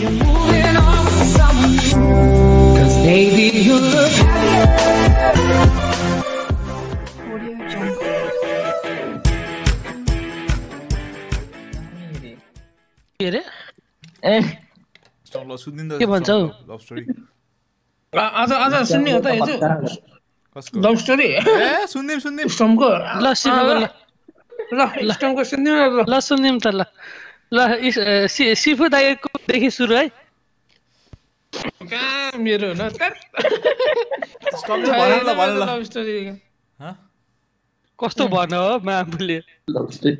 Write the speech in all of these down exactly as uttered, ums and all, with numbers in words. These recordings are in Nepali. you're moving on to someone new. Cause baby, you look happy. सीफू दाइको देखि सुरु है का मेरो न तर स्टोरी भन्न ल भन्न ल स्टोरी ह कस्तो भन्न हो मामुले लभ स्टोरी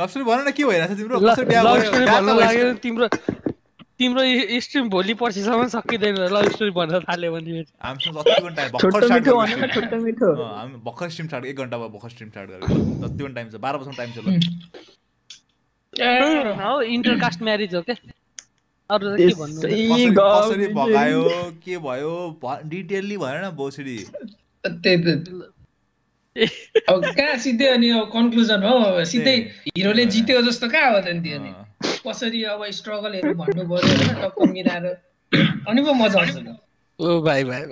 लभ स्टोरी भन्न के भइराछ तिम्रो कसरी बिहा भयो तिम्रो तिम्रो स्ट्रीम भोलि पर्सि सम्म सकिदैन लभ स्टोरी भन्न थाले भने हामीसँग जति घण्टा भक्खर स्टार्ट गर्ने छोटो मिठो हम भक्खर स्ट्रीम स्टार्ट एक घण्टा भयो भक्खर स्ट्रीम स्टार्ट गरेको जति घण्टा टाइम छ बाह्र बजेसम्म टाइम छ ल हो इन्टरकास्ट म्यारिज हो के अरु के भन्नु कसरी भगायो के भयो डिटेलली भएन बोसडी अब का सिधै अनि अब कन्क्लुजन हो सिधै हिरोले जित्यो जस्तो का हो त नि कसरी अब स्ट्रगलहरु भन्नु पर्यो हैन टक्क मिलाएर अनि पो मजा आउँछ नि ओ भाइ भाइ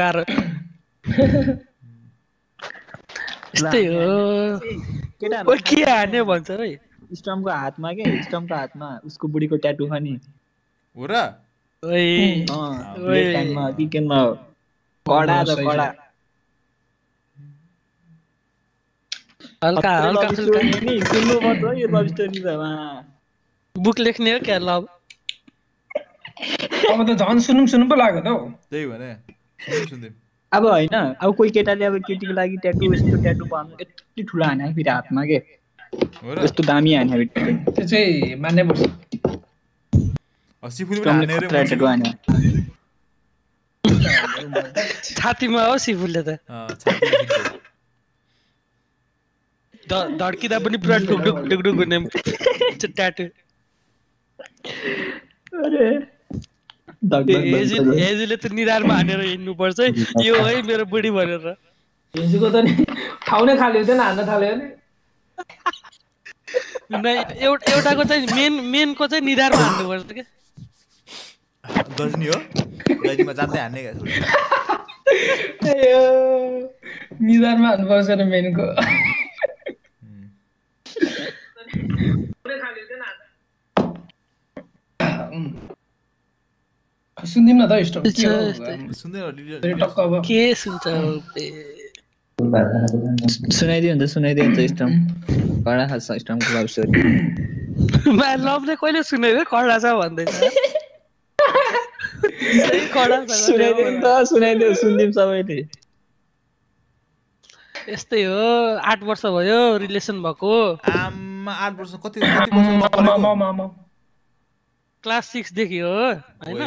गाह्रो यस्तै हो केटा ओ के हाने भन्छ रे स्टम को हाथ में के स्टम का हाथ में उसको बुढ़ी को टैटू खानी हो र ओए हां ओए टाइम में वीकेंड में बड़ा तो बड़ा हल्का हल्का हल्का नहीं सुनो मत हो ये लव स्टोरी है वहां बुक लिखने हो क्या लव अब तो जान सुनुम सुनुम पे लाग्यो त त्यही भने सुन सुन अब हैन अब कोही केटाले अब केटीको लागि टैटू यस्तो टैटू पाउनु यति ठुला हाने फेरि हाथ में के यस्तो दामी हाने त्यो चाहिँ मान्नै पर्छ सिफुले पनि हाने रे छातीमा हो सिफुले त धड्किँदा पनि पुरा ढुकढुक ढुकढुक हुने ट्याटु अरे एजुले त निधारमा हानेर हिँड्नुपर्छ है यो है मेरो बुढी भनेर हिजोको त नि ठाउँ नै खाली हुँदैन हान्न थाल्यो नि एउटाको चाहिँ मेन मेनको चाहिँ निधारमा हान्नुपर्छ के गजनी हो गजनीमा जाते हान्ने गाछ अयो निधारमा हान्नुपर्छ र मेनको पुरै खाली हुँदैन आज सुन्दिम न त यस्तो के हो सुन्दै हो के सुन्छ सुनाइदियो नि त सुनाइदियो नि त स्टम कडा छ स्टम क्लब स्टोरी म लभले कहिले सुनेको कडा छ भन्दै छ सही कडा छ सुनाइदियो नि त सुनाइदियो सुन्दिम सबैले एस्तै हो आठ वर्ष भयो रिलेसन भएको आमा आठ वर्ष कति कति वर्ष लभ क्लास सिक्स देखि हो हैन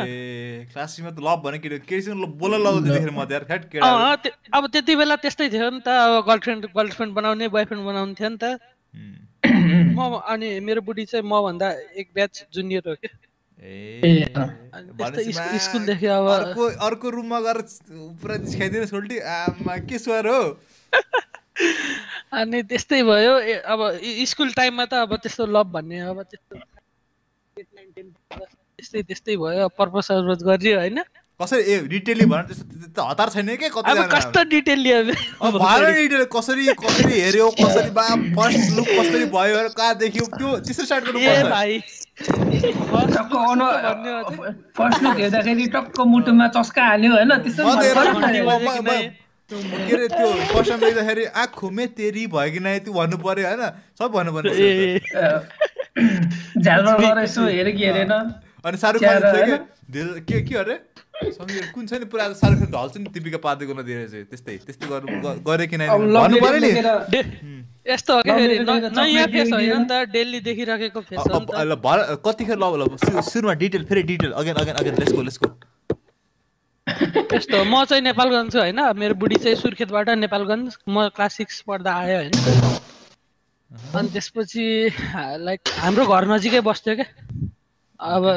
क्लास सिक्स मा त लभ भने के केसँग बोल्न लगाउँदै देखेर म यार हैट केडा अब त्यतिबेला त्यस्तै थियो नि त अब गर्लफ्रेन्ड गर्लफ्रेन्ड बनाउने बॉयफ्रेन्ड बनाउनु थियो नि त म अनि मेरो बुढी चाहिँ म भन्दा एक ब्याच जुनियर हो के ए अनि स्कुल देखि अब अर्को अर्को रुममा गएर पुरा जिस्काइदिन सोल्टी आमा के स्वर हो अनि त्यस्तै भयो अब स्कुल टाइममा त अब त्यस्तो लभ भन्ने अब त्यस्तो त्यस्तै त्यस्तै भयो पर्पस सर्च गरियो हैन कसरी ए डिटेलली भन्न त्यस्तो हतार छैन के कति अब कस्तो डिटेलली अब भारो डिटेल कसरी कसरी हेर्यो कसरी बा फर्स्ट लुक कसरी भयो र का देखियो त्यो त्यसरी स्टार्ट गर्नुपर्छ ए भाइ टक्क अनु फर्स्ट लुक हेर्दाखेरि टक्क मुटुमा चस्का हाल्यो हैन त्यसरी के रे त्यो कसम लेख्दाखेरि आँखो मे तेरी भयो कि नै त्यो भन्नु पर्यो हैन सब भन्नु पर्छ झ्यालमा गएर यसो हेरे कि हेरेन अनि शाहरुख खान चाहिँ के के अरे समीर कुन छ नि पुरा शाहरुख खान ढल्छ नि दीपिका पादुकोन दिएर चाहिँ त्यस्तै त्यस्तै गर्नु गरे कि नै भन्नु पर्यो नि यस्तो हो के नयाँ फेस हैन त डेली देखिरहेको फेस हो ल कतिखेर लभ लभ सुरुमा डिटेल फेरि detail again again again let's go let's go त्यस्तो म चाहिँ नेपाल गन्छु हैन मेरो बुढी चाहिँ सुर्खेतबाट नेपालगञ्ज म क्लास सिक्स पढ्दा आयो हैन अनि त्यसपछि लाइक हाम्रो घर नजिकै बस्थ्यो के अब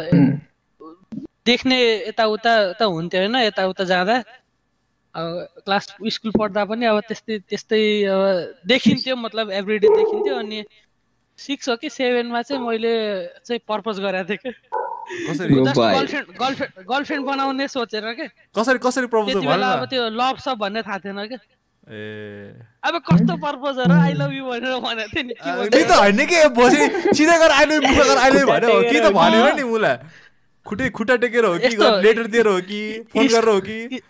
देख्ने यताउता त हुन्थ्यो हैन यताउता जाँदा अब क्लास स्कुल पढ्दा पनि अब त्यस्तै त्यस्तै देखिन्थ्यो मतलब एभ्रिडे देखिन्थ्यो अनि सिक्स हो कि सेभेन मा चाहिँ मैले चाहिँ पर्पज गरेको थिएँ के गर्लफ्रेन्ड गर्लफ्रेन्ड बनाउने सोचेर के कसरी कसरी प्रपोज भयो अब त्यो लभ सब भन्ने थाहा थिएन के ए अब कस्तो पर्पज हो र आई लभ यु भनेर भनेको थिएँ नि के त हैन के बसी सिधै गर आई लभ यु गर आई लभ यु भने हो कि त भनेर नि मुला खुटे खुटा टेकेर हो कि लेटर दिएर हो कि फोन गरेर हो कि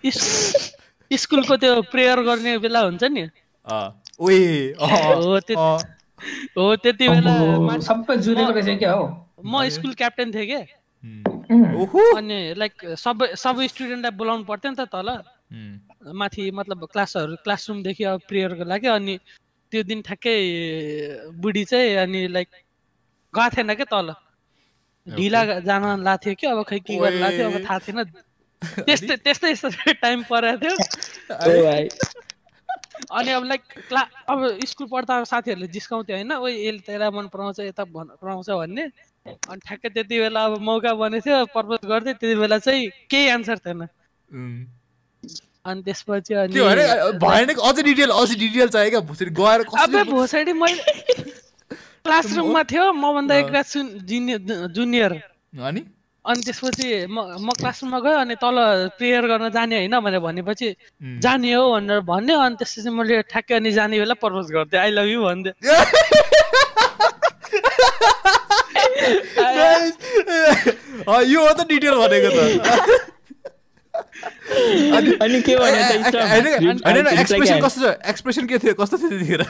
स्कुलको त्यो प्रेयर गर्ने बेला हुन्छ नि अ ओए अ हो त्यति बेला सबै जुरेको रहेछ के हो म स्कुल क्याप्टेन थिए के ओहो अनि लाइक सबै सबै स्टुडेन्टलाई बोलाउनु पर्थ्यो नि त तल माथि मतलब क्लासहरु क्लासरुम देखि अब प्रेयरको लागि अनि त्यो दिन ठ्याक्कै बुढी चाहिँ अनि लाइक गएको थिएन के तल ढिला जान लाग्थ्यो कि अब खै के गर्न लाग्थ्यो अब थाहा थिएन त्यस्तै त्यस्तै टाइम परेको थियो ए भाइ अनि अब लाइक क्ला अब स्कुल पढ्दा साथीहरूले जिस्काउँथ्यो होइन ओइ एल तेरा मन पराउँछ यता पराउँछ भन्ने अनि ठ्याक्कै त्यति बेला अब मौका बने थियो प्रपोज गर्दै त्यति बेला चाहिँ केही आन्सर थिएन अनि त्यसपछि अनि त्यो अरे भएन अझ डिटेल अझ डिटेल चाहियो क्या भोसडी गएर कसरी अब भोसडी मैले क्लासरुममा थियो म भन्दा एक क्लास जुनियर अनि अनि त्यसपछि म म क्लासरुममा गएँ अनि तल प्रेयर गर्न जाने होइन भनेर भनेपछि जाने हो भनेर भन्यो अनि त्यसपछि मैले ठ्याक्कै अनि जाने बेला प्रपोज गर्थेँ आई लभ यु भन्दै यो हो त डिटेल भनेको त अनि के भने त एक्सप्रेसन कस्तो छ एक्सप्रेसन के थियो कस्तो थियो त्यतिखेर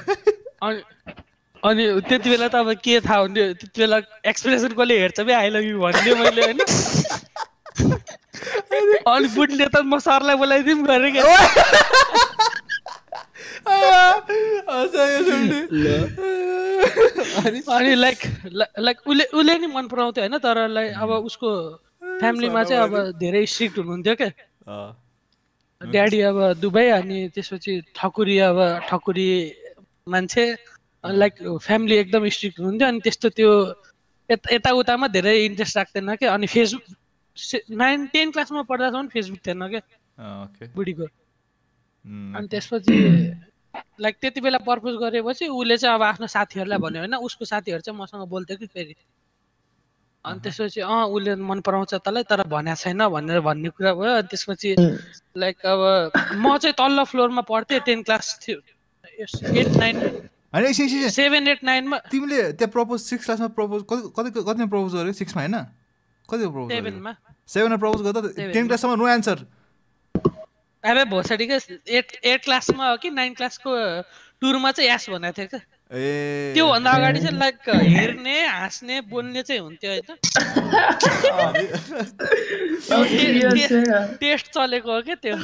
अनि त्यति बेला त अब के थाहा हुन्थ्यो त्यति बेला एक्सप्रेसन कसले हेर्छ बे आई लभ यु भन्ने मैले होइन अनि बुढीले त म सरलाई बोलाइदिउँ गरेँ क्या अनि लाइक लाइक उसले उसले नि मन पराउँथ्यो होइन तर लाइक अब उसको फ्यामिलीमा चाहिँ अब धेरै स्ट्रिक्ट हुनुहुन्थ्यो क्या ड्याडी अब दुबई अनि त्यसपछि ठकुरी अब ठकुरी मान्छे लाइक फ्यामिली एकदम स्ट्रिक्ट हुनुहुन्थ्यो अनि त्यस्तो त्यो यताउतामा धेरै इन्ट्रेस्ट राख्दैन क्या अनि फेसबुक नाइन टेन क्लासमा पढ्दासम्म फेसबुक थिएन क्या बुढीको अनि त्यसपछि लाइक त्यति बेला प्रपोज गरेपछि उसले चाहिँ अब आफ्नो साथीहरूलाई भन्यो होइन उसको साथीहरू चाहिँ मसँग बोल्थ्यो कि फेरि अनि त्यसपछि अँ उसले मन पराउँछ तँलाई तर भन्या छैन भनेर भन्ने कुरा भयो अनि त्यसपछि लाइक अब म चाहिँ तल्लो फ्लोरमा पढ्थेँ टेन क्लास थियो एट नाइन अनि सेभेन एट नाइन मा तिमीले त्यो प्रपोज सिक्स क्लासमा प्रपोज कति कतिमा प्रपोज गरे सिक्स मा हैन कतिमा प्रपोज सेभेन मा सेभन मा प्रपोज गर्दा टेन क्लास सम्म नो आन्सर अबे भोसडी के एट क्लास मा हो कि नाइन क्लास को टुर मा चाहिँ यस भनेथे के ए त्यो भन्दा अगाडि चाहिँ लाइक हेर्ने हाँस्ने बोल्ने चाहिँ हुन्थ्यो हैन टेस्ट चलेको हो के त्यो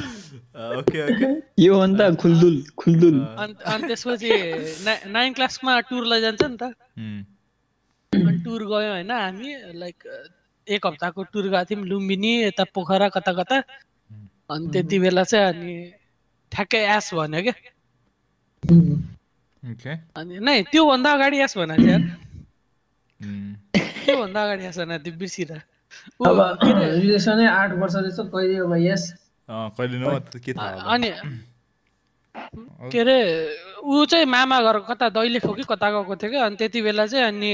ओके ओके यो हो नि त खुल्दुल खुल्दुल अनि त्यसपछि नाइन क्लासमा टुर लैजान्छ नि त अनि टुर गयो हैन हामी लाइक एक हप्ताको टुर गएको थियौँ लुम्बिनी यता पोखरा कता कता अनि त्यति बेला चाहिँ अनि ठ्याक्कै एस भन्यो के ओके अनि नै त्यो भन्दा अगाडि यस भना थियो त्यो भन्दा अगाडि यस भना त्यो बिर्सिरा अब रिलेसनै आठ वर्ष जस्तो कहिले अब यस अ कहिले न के थाहा अनि के रे उ चाहिँ मामा घर कता दैले खोकी कता गएको थियो के अनि त्यति बेला चाहिँ अनि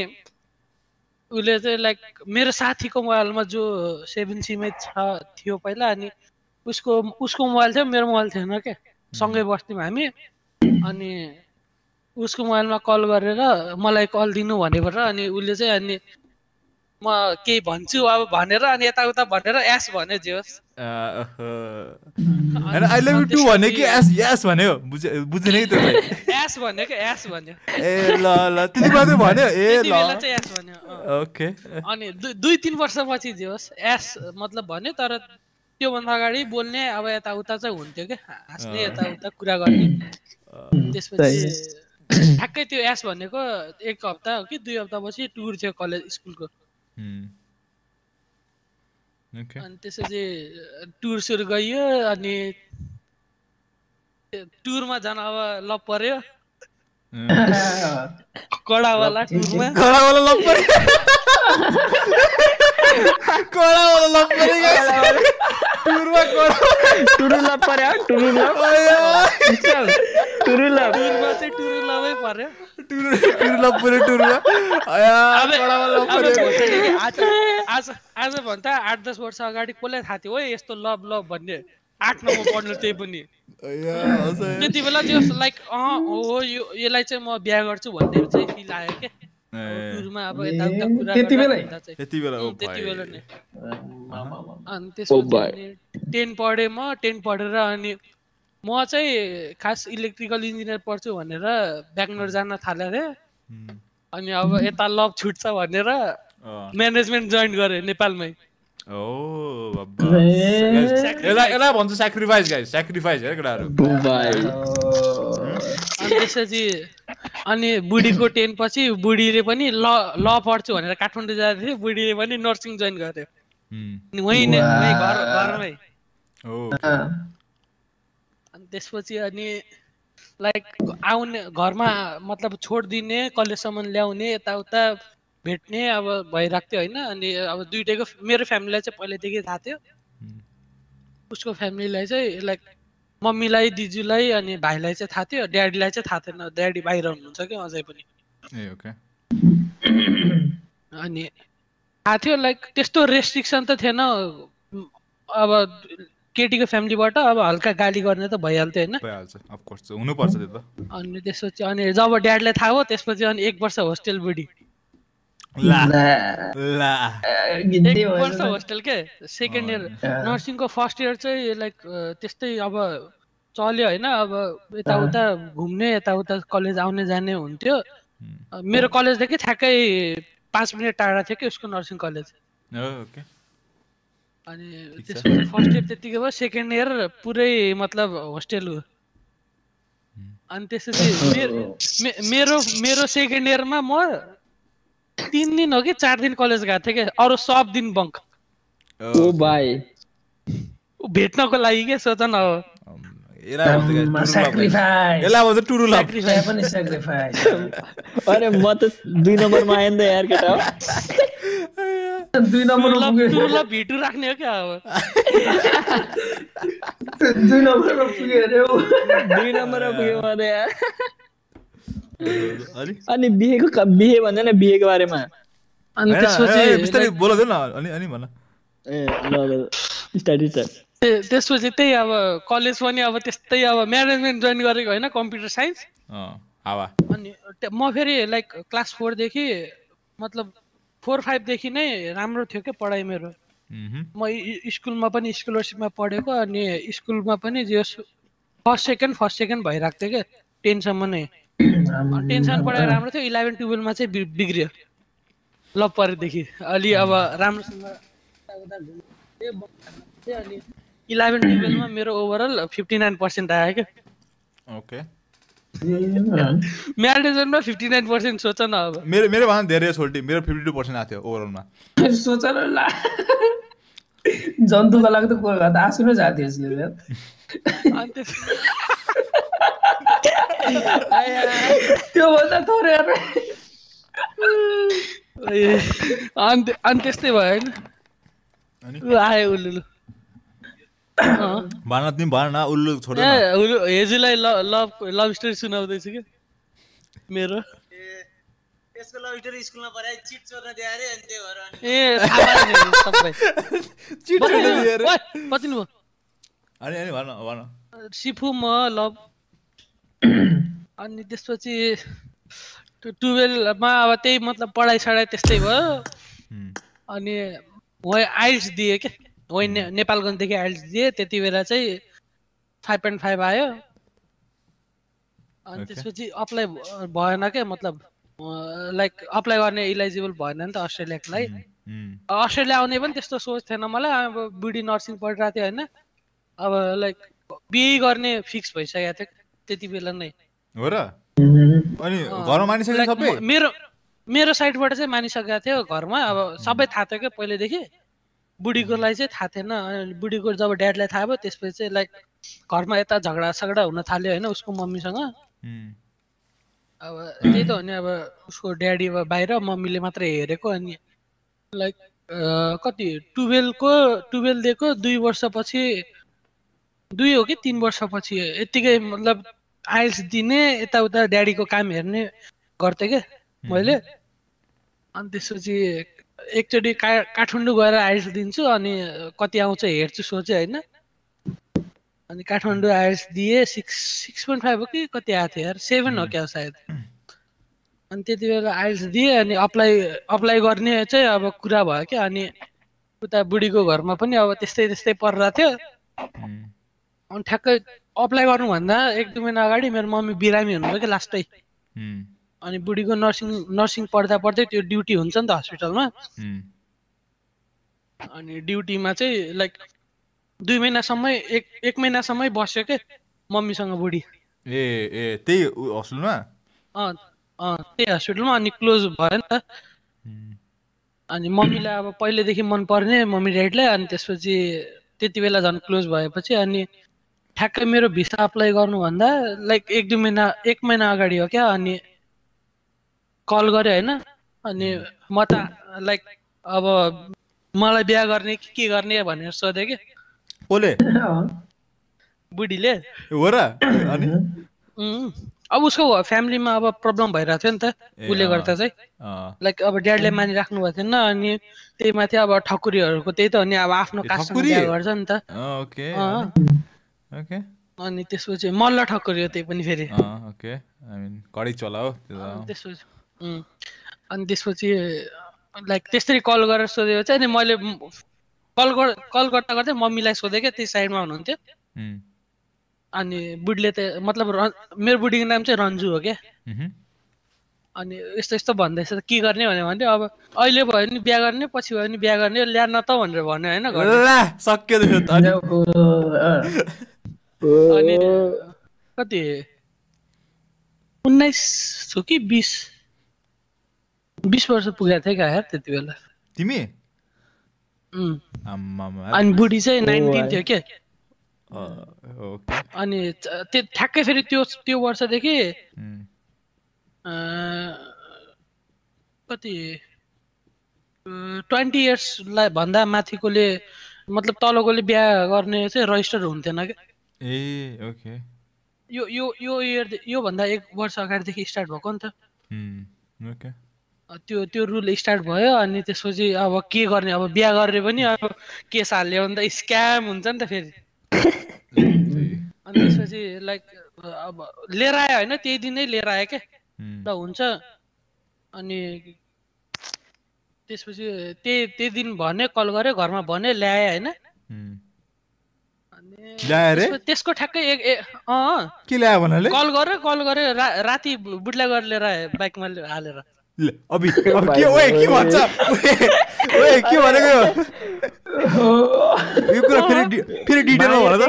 उले चाहिँ लाइक मेरो साथीको मोबाइलमा जो सेभेन सीमै छ थियो पहिला अनि उसको उसको मोबाइल थियो मेरो मोबाइल थिएन के सँगै बस्थ्यौं हामी अनि उसको मोबाइलमा कल गरेर मलाई कल दिनु भनेर अनि उसले चाहिँ अनि म केही भन्छु अब भनेर अनि यताउता भनेर एस भन्यो जे होस् हैन आई लभ यु टु भने कि एस यस भन्यो बुझ्दिनै त एस भन्यो के एस भन्यो ए ल ल त्यति मात्र भन्यो ए ल चाहिँ एस भन्यो ओके अनि दुई तीन वर्षपछि जे होस् एस मतलब भन्यो तर त्यो भन्दा अगाडि बोल्ने अब यताउता चाहिँ हुन्थ्यो के हाँस्ने यताउता कुरा गर्ने त्यसपछि ठ्याक्कै त्यो एस भनेको एक हप्ता हो कि दुई हप्तापछि टुर थियो कलेज स्कुलको अनि त्यसपछि टुर सुरु गयो अनि टुरमा जान अब लप पर्यो कडावाला टुरमा कडावाला लप पर्यो कडावाला लप पर्यो टुरुलाप पर यार टुरुलाप चल टुरुलाप टुरुलाप से टुरुलाप है पर यार टुरुलाप पूरे टुरुलाप यार बड़ा वाला पूरे आज आज आज बंदा आठ दस वर्ष आगाड़ी कोले थाती वो ये तो लॉब लॉब बन्ने आठ नौ बॉन्डल ते बन्ने यार ये दिवला जो लाइक आह ओ ये लाइक से मैं ब्याह करते बंदे से फील आया के टुरुमा अब इतना पूरा तेती बेला तेती बेला ओ भाई टेन पढ़े म टेन पढ़ेर अनि म चाहिँ खास इलेक्ट्रिकल इन्जिनियर पढ्छु भनेर ब्याङ्गलोर जान थाले रे अनि अब यता लभ छुट्छ भनेर म्यानेजमेन्ट जॉइन गरे नेपालमै ओ बब्बा एला एला भन्छ स्याक्रिफाइस गाइस स्याक्रिफाइस है केटाहरु भाइ अनि त्यसपछि अनि बुढीको टेन पछि बुढीले पनि ल ल पढ्छु भनेर काठमाडौँ जाथे बुढीले पनि नर्सिङ जॉइन गरे अनि वही नै वही घर घरमै ओ अनि त्यसपछि अनि लाइक आउने घरमा मतलब छोड दिने कलेजसम्म ल्याउने यताउता भेट्ने अब भइराख्थ्यो हैन अनि अब दुईटैको मेरो फ्यामिलीलाई चाहिँ पहिलेदेखि थाहा थियो उसको फ्यामिलीलाई चाहिँ लाइक मम्मीलाई दिजुलाई अनि भाइलाई चाहिँ थाहा थियो ड्याडीलाई चाहिँ थाहा थिएन ड्याडी बाहिर हुनुहुन्छ के अझै पनि ए ओके अनि थाहा थियो लाइक त्यस्तो रेस्ट्रिक्सन त थिएन अब केटी को फैमिली बाट अब हल्का गाली गर्ने त भइहाल्थ्यो हैन भइहाल्छ अफ कोर्स हुनु पर्छ त्यो त अनि त्यसपछि अनि जब ड्याड ले थाहा भयो त्यसपछि अनि एक वर्ष होस्टेल बुढी ला ला एक वर्ष होस्टेल के सेकेन्ड इयर नर्सिङ को फर्स्ट इयर चाहिँ लाइक त्यस्तै अब चल्यो हैन अब यताउता घुम्ने यताउता कलेज आउने जाने हुन्थ्यो मेरो कलेज देखि ठ्याक्कै पाँच मिनेट टाढा थियो के उसको नर्सिङ कलेज ओके अनि त्यसपछि फर्स्ट इयर त्यतिकै भयो सेकेन्ड इयर पुरै मतलब होस्टेल हो अनि त्यसपछि मेरो मेरो सेकेन्ड इयरमा म तीन दिन हो कि चार दिन कलेज गएको थिएँ के अरू सब दिन बङ्क ओ भाइ भेट्नको लागि के सोच न अरे म त दुई नम्बरमा आएँ नि त यार केटा दुई नम्बरमा पुगे टुरुला भिटु राख्ने हो क्या अब दुई नम्बरमा पुगे रे दुई नम्बरमा पुगे भने यार अनि अनि बिहेको बिहे भन्दैन बिहेको बारेमा अनि त्यसपछि बिस्तारै बोल्दै न अनि अनि भन ए ल ल स्टार्ट स्टार्ट त्यसपछि त्यही अब कलेज पनि अब त्यस्तै अब म्यानेजमेन्ट जॉइन गरेको हैन कम्प्युटर साइन्स अ हावा अनि म फेरि लाइक क्लास चार देखि मतलब फोर फाइव देखि नै राम्रो थियो के पढाइ मेरो म स्कुलमा पनि स्कलरसिपमा पढेको अनि स्कुलमा पनि जे फर्स्ट सेकेन्ड फर्स्ट सेकेन्ड भइराख्थ्यो के टेनसम्म नै टेनसम्म पढाइ राम्रो थियो इलेभेन टुवेल्भमा चाहिँ बिग्रियो लभ परेदेखि अलि अब राम्रोसँग अनि इलेभेन टुवेल्भमा मेरो ओभरअल फिफ्टी नाइन पर्सेन्ट आयो क्या ओके म्यारिडेजनमा फिफ्टी नाइन पर्सेन्ट सोच न अब मेरो मेरो भन्दा धेरै छोटी मेरो फिफ्टी टू पर्सेन्ट आथ्यो ओभरअलमा सोच न ला जन्तुको लाग्दो कोलका त आँसु नै जाथ्यो यसले यार अनि त्यो भन्दा थोरै यार अनि अनि त्यस्तै भयो हैन अनि उ आयो उल्लु भन तिमी भन न उल्लु छोड्दैन ए उल्लु हेजुलाई लभ लभ स्टोरी सुनाउँदै छु के मेरो ए त्यसको लभ स्टोरी स्कुलमा पढाइ चिट चोर्न दिए अरे अनि त्यो भएर अनि ए सबै चिट चोर्न दिए अरे पतिनु भ अनि अनि भन भन सिफु म लभ अनि त्यसपछि ट्वेल्भ मा अब त्यही मतलब पढाइ सडाइ त्यस्तै भयो अनि वै आइल्स दिए के वही नेपालगञ्जदेखि आइल्स दिए त्यति बेला चाहिँ फाइभ पोइन्ट फाइभ आयो अनि त्यसपछि अप्लाई भएन क्या मतलब लाइक अप्लाई गर्ने इलिजिबल भएन नि त अस्ट्रेलियाको लागि अस्ट्रेलिया आउने पनि त्यस्तो सोच थिएन मलाई अब बिडी नर्सिङ पढिरहेको थियो होइन अब लाइक बिए गर्ने फिक्स भइसकेको थियो त्यति बेला नै हो र अनि घरमा मानिसकेको सबै मेरो मेरो साइडबाट चाहिँ मानिसकेको थियो घरमा अब सबै थाहा थियो क्या पहिलेदेखि बुढीको लागि चाहिँ थाहा थिएन अनि बुढीको जब ड्याडलाई थाहा भयो त्यसपछि चाहिँ लाइक घरमा यता झगडा सगडा हुन थाल्यो होइन उसको मम्मीसँग अब त्यही त हो नि अब उसको ड्याडी अब बाहिर मम्मीले मात्रै हेरेको अनि लाइक कति ट्वेल्व को ट्वेल्व दिएको दुई वर्ष पछि, दुई हो कि तीन वर्ष पछि यतिकै मतलब आइल्स दिने यताउता ड्याडी को काम हेर्ने गर्थेँ क्या मैले। अनि त्यसपछि एकचोटि का काठमाडौँ गएर आइल्स दिन्छु अनि कति आउँछ हेर्छु सोचे होइन। अनि काठमाडौँ आइल्स दिए सिक्स सिक्स पोइन्ट फाइभ हो कि कति आएको थियो यार, सेभेन हो क्या सायद। अनि त्यति बेला आइल्स दिएँ अनि अप्लाई अप्लाई गर्ने चाहिँ अब कुरा भयो क्या। अनि उता बुढीको घरमा पनि अब त्यस्तै त्यस्तै परिरहेको थियो। अनि ठ्याक्कै अप्लाई गर्नुभन्दा एक दुई महिना अगाडि मेरो मम्मी बिरामी हुनुभयो क्या लास्टै। अनि बुढीको नर्सिङ नर्सिङ पढ्दा पढ्दै त्यो ड्युटी हुन्छ नि त हस्पिटलमा। अनि ड्युटीमा चाहिँ लाइक दुई महिनासम्म एक एक महिनासम्म बस्यो के मम्मीसँग बुढी। ए ए त्यही हस्पिटलमा, अँ अँ त्यही हस्पिटलमा। अनि क्लोज भयो नि त। अनि मम्मीलाई अब पहिलेदेखि मनपर्ने मम्मी ड्याडीलाई। अनि त्यसपछि त्यति बेला झन् क्लोज भएपछि अनि ठ्याक्कै मेरो भिसा अप्लाई गर्नुभन्दा लाइक एक दुई महिना एक महिना अगाडि हो क्या। अनि कल गऱ्यो होइन। अनि म त लाइक अब मलाई बिहा गर्ने कि के गर्ने भनेर सोधेँ कि ओले बुढीले हो र। अनि अब उसको फ्यामिलीमा अब प्रब्लम भइरहेको थियो नि त उसले गर्दा चाहिँ लाइक अब ड्याडीले मानिराख्नु भएको थिएन। अनि त्यही माथि अब ठकुरीहरूको त्यही त हो नि अब आफ्नो कास्ट गर्छ नि त। अनि त्यसपछि मल्ल ठकुरी हो त्यही पनि फेरि। अनि त्यसपछि लाइक त्यसरी कल गरेर सोधेको चाहिँ अनि मैले कल गर कल गर्दा गर्दै मम्मीलाई सोधेँ क्या, त्यही साइडमा हुनुहुन्थ्यो। अनि बुढीले त मतलब मेरो बुढीको नाम चाहिँ रन्जु हो क्या। अनि यस्तो यस्तो भन्दैछ के गर्ने भन्यो भने अब अहिले भयो नि बिहा गर्ने, पछि भयो नि बिहा गर्ने, ल्या न त भनेर भन्यो होइन। अनि कति उन्नाइस हो कि बिस बिस वर्ष पुगेको थिएँ क्या यार त्यति बेला तिमी। अनि बुढी चाहिँ नाइन्टिन थियो के। अनि त्यो ठ्याक्कै फेरि त्यो त्यो वर्षदेखि कति ट्वेन्टी इयर्सलाई भन्दा माथिकोले मतलब तलकोले बिहा गर्ने चाहिँ रजिस्टर हुन्थेन क्या। ए ओके यो यो यो इयर यो भन्दा एक वर्ष अगाडिदेखि स्टार्ट भएको नि त। ओके त्यो त्यो रुल स्टार्ट भयो। अनि त्यसपछि अब के गर्ने, अब बिहा गरेर पनि अब केस हाल्यो भने त स्क्याम हुन्छ नि त फेरि। अनि त्यसपछि लाइक अब लिएर आयो होइन, त्यही दिनै लिएर आयो क्या ल हुन्छ। अनि त्यसपछि त्यही त्यही दिन भने कल गऱ्यो घरमा भने ल्याए होइन। त्यसको ठ्याक्कै कल गऱ्यो कल गऱ्यो राति बुढ्ला गरेर लिएर आयो बाइकमा हालेर। अभी के ओए के भन्छ ओए के भनेको यो कुरा फेरि फेरि डिटेलमा भन त,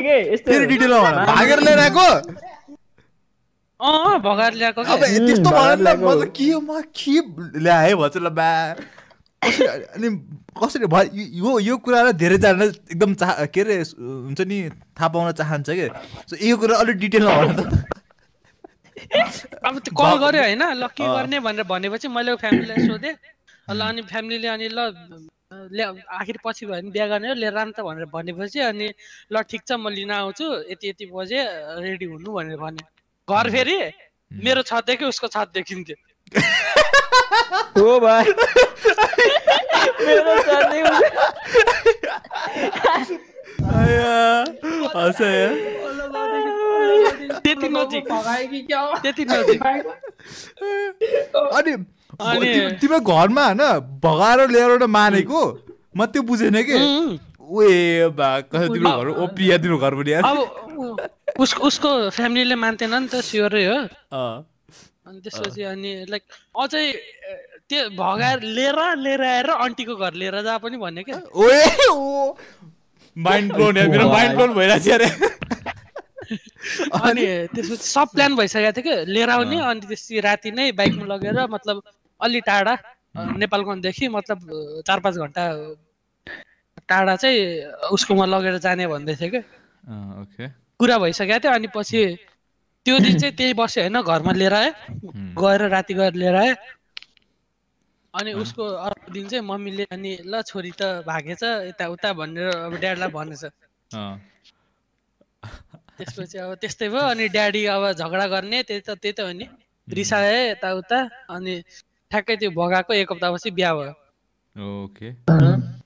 फेरि डिटेलमा भन। भागेर लिएर आएको, अँ भगाएर ल्याएको। अब त्यस्तो भन त म के म के ल्याए भन्छ ल बा कसरी। अनि कसरी यो यो कुरालाई धेरैजना एकदम के अरे हुन्छ नि थाहा पाउन चाहन्छ के। सो यो कुरा अलि डिटेलमा भन त। अब त्यो कल गऱ्यो होइन ल के गर्ने भनेर भनेपछि मैले फ्यामिलीलाई सोधेँ ल। अनि फ्यामिलीले अनि ल आखिर पछि भयो भने बिहा गर्ने हो लिएर राम त भनेर भनेपछि अनि ल ठिक छ म लिन आउँछु यति यति बजे रेडी हुनु भनेर भने। घर फेरि मेरो छत देख्यो उसको छत देखिन्थ्यो। अनि तिमी घरमा होइन भगाएर ल्याएर मानेको म त्यो बुझेन कि ओए बा कसै तिम्रो घर ओपिया तिम्रो घर पनि। उसको फ्यामिलीले मान्थेन नि त स्योरै हो। अनि त्यसपछि अनि लाइक अझै त्यो भगाएर लिएर लिएर आएर आन्टीको घर लिएर जा पनि भन्यो क्या। ओए ओ माइन्ड ब्लोन यार, मेरो माइन्ड ब्लोन भइरहेछ अरे। अनि त्यसपछि सब प्लान भइसकेको थियो कि लिएर आउने। अनि त्यसपछि राति नै बाइकमा लगेर मतलब अलि टाढा नेपालगञ्जदेखि मतलब चार पाँच घन्टा टाढा चाहिँ उसकोमा लगेर जाने भन्दै थियो क्या। कुरा भइसकेको थियो। अनि पछि त्यो दिन चाहिँ त्यही बस्यो होइन, घरमा लिएर आयो गएर राति गएर लिएर आयो। अनि उसको अर्को दिन चाहिँ मम्मीले अनि ल छोरी त भागेछ यता उता भनेर अब ड्याडीलाई भनेछ। त्यसपछि अब त्यस्तै भयो अनि ड्याडी अब झगडा गर्ने त्यही त त्यही त हो नि रिसाए यता उता अनि ठ्याक्कै त्यो भगाएको एक हप्तापछि बिहा भयो। ओके।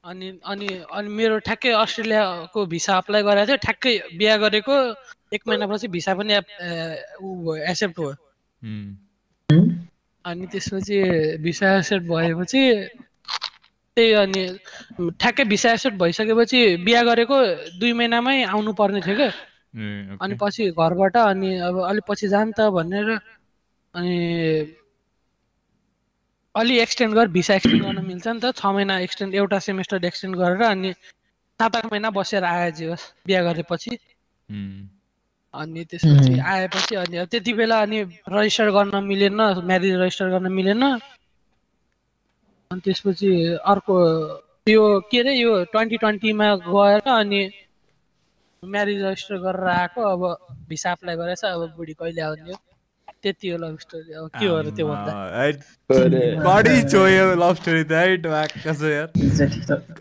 अनि अनि अनि मेरो ठ्याक्कै अस्ट्रेलियाको भिसा अप्लाई गरेको थियो, ठ्याक्कै बिहा गरेको एक महिनापछि भिसा पनि एक्सेप्ट भयो। अनि त्यसपछि भिसा एक्सेप्ट भएपछि त्यही अनि ठ्याक्कै भिसा एक्सेप्ट भइसकेपछि बिहा गरेको दुई महिनामै आउनु पर्ने थियो क्या। अनि पछि घरबाट अनि अब अलिक पछि जान त भनेर अनि अलि एक्सटेन्ड गर, भिसा एक्सटेन्ड गर्न मिल्छ नि त छ महिना एक्सटेन्ड एउटा सेमेस्टर एक्सटेन्ड गरेर अनि सात आठ महिना बसेर आए जे होस् बिहा गरेपछि। अनि त्यसपछि आएपछि अनि त्यति बेला अनि रजिस्टर गर्न मिलेन, म्यारिज रजिस्टर गर्न मिलेन। अनि त्यसपछि अर्को यो के अरे यो ट्वेन्टी ट्वेन्टीमा गएर अनि म्यारिज रजिस्टर गरेर आएको। अब भिसा अप्लाई गरेछ, अब बुढी कहिले आउने त्यति हो लभ स्टोरी। अब के हो र त्यो भन्दा बडी चोयो लभ स्टोरी त हैट वाक्कस यार।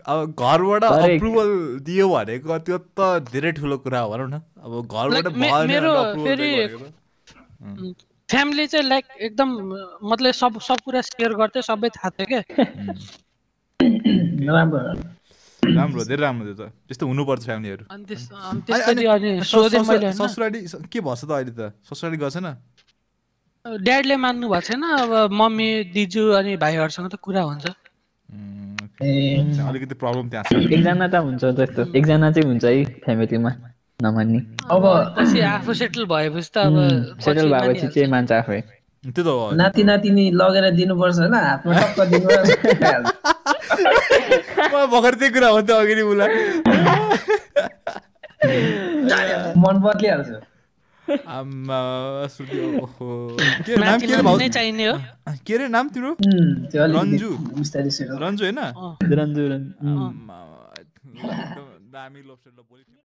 अब घरबाट अप्रुभल दियो भनेको त्यो त धेरै ठुलो कुरा हो भनौं न। अब घरबाट भएन मेरो फेरि फ्यामिली चाहिँ लाइक एकदम मतलब सब सब कुरा शेयर गर्थे, सबै थाहा थियो के। राम्रो राम्रो धेरै राम्रो थियो त, त्यस्तो हुनु पर्छ फ्यामिलीहरु। अनि त्यसपछि अनि सोधे मैले ससुराली के भछ त अहिले त ससुराली गर्छ न? ड्याडीले मान्नु भएको छैन। अब मम्मी दिजु अनि भाइहरुसँग त कुरा हुन्छ। अलिकति प्रब्लम त्यहाँ छ, एकजना त हुन्छ त्यस्तो, एकजना चाहिँ हुन्छ है फ्यामिलीमा नमान्ने। अब पछि आफू सेटल भएपछि त अब सेटल भएपछि चाहिँ मान्छ आफै। त्यो त नाति नातिनी लगेर दिनुपर्छ हैन, हातमा टक्क दिनुपर्छ। म भर्खर त्यो कुरा हो त अघि नि उला मन बदलिहाल्छ। आम्मा सुति ओहो के नाम के भाउजू चाहिने हो के रे नाम तिम्रो? रन्जु रन्जु हैन रन्जु रन्जु आम्मा दामी लप्सर ल बोली।